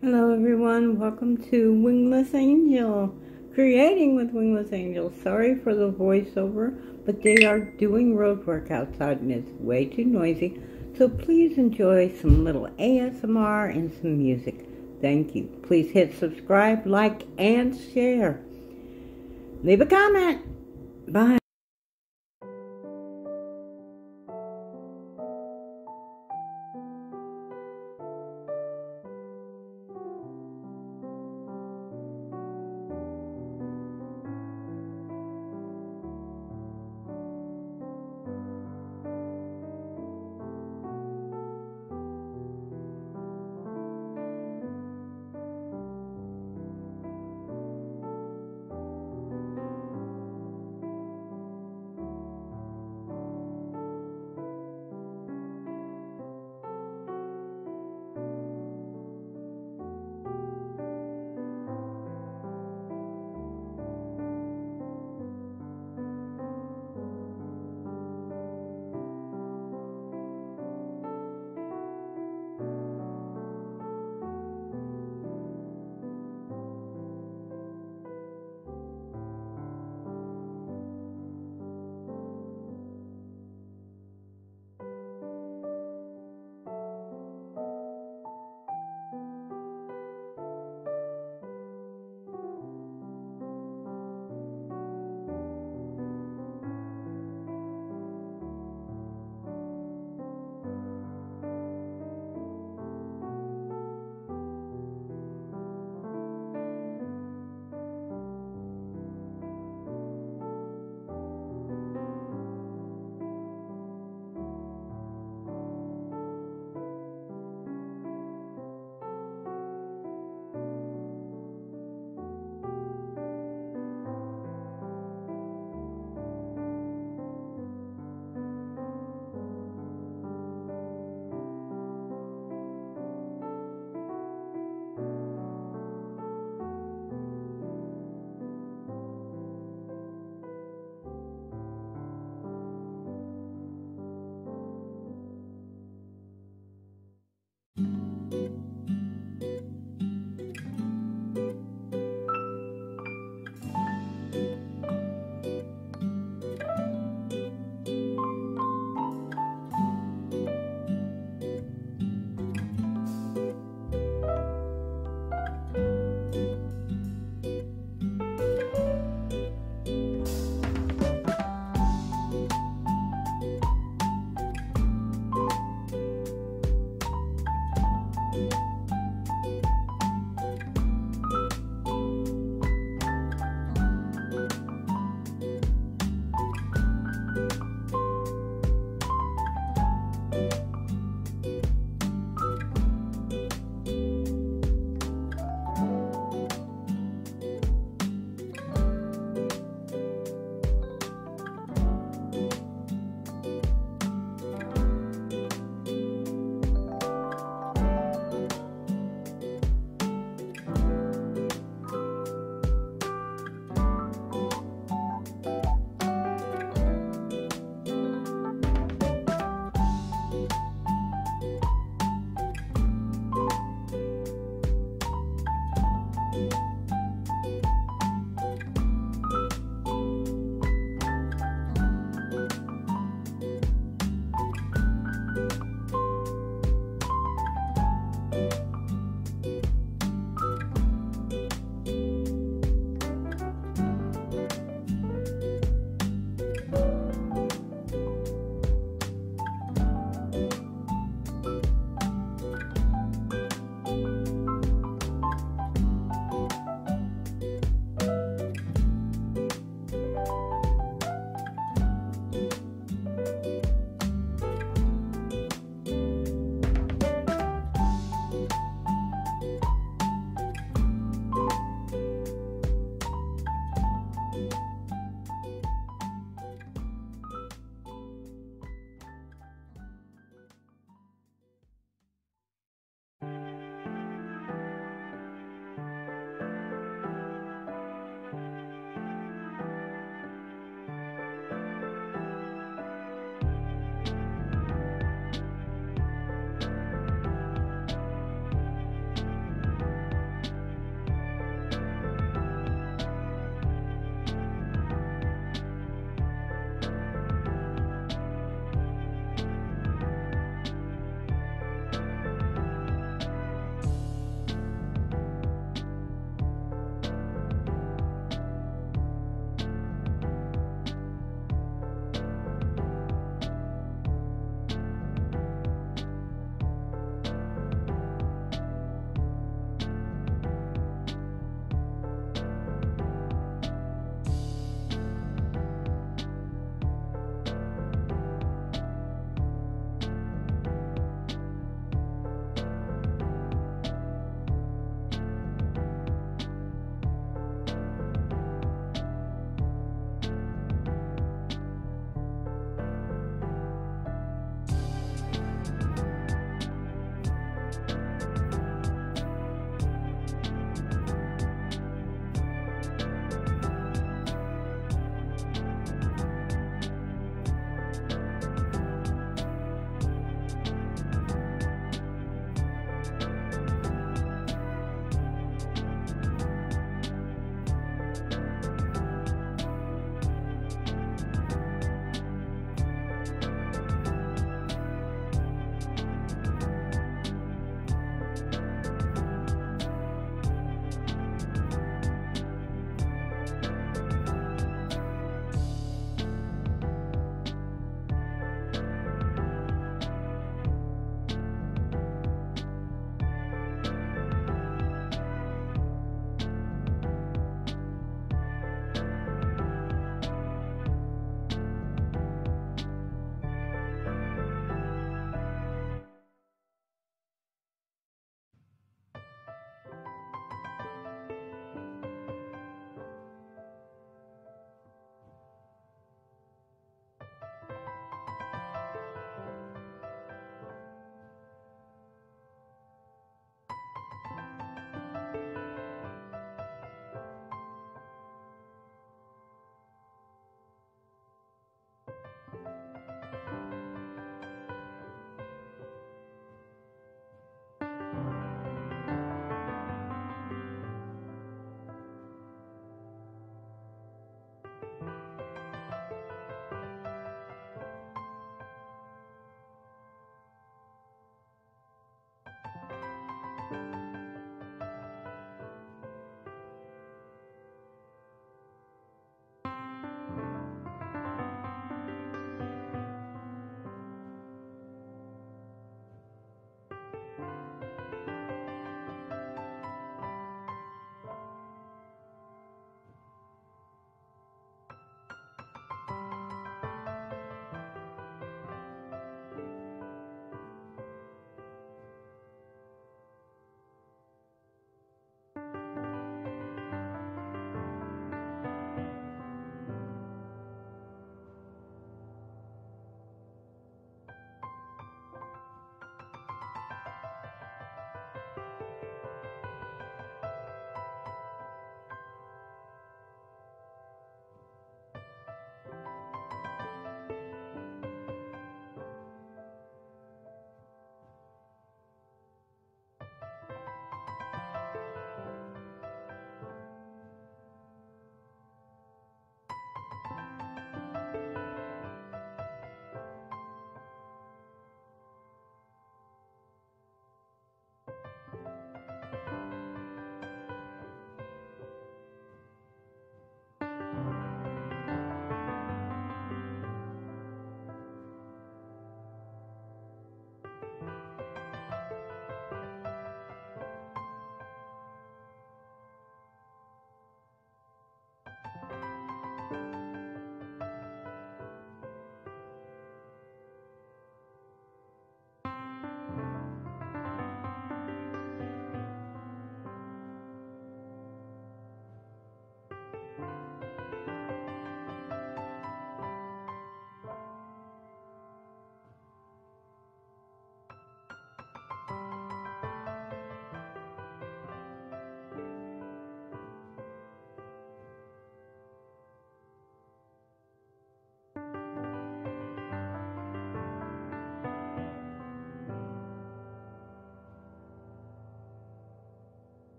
Hello everyone, welcome to Wingless Angel, creating with Wingless Angel. Sorry for the voiceover, but they are doing road work outside and it's way too noisy, so please enjoy some little ASMR and some music. Thank you. Please hit subscribe, like, and share. Leave a comment. Bye.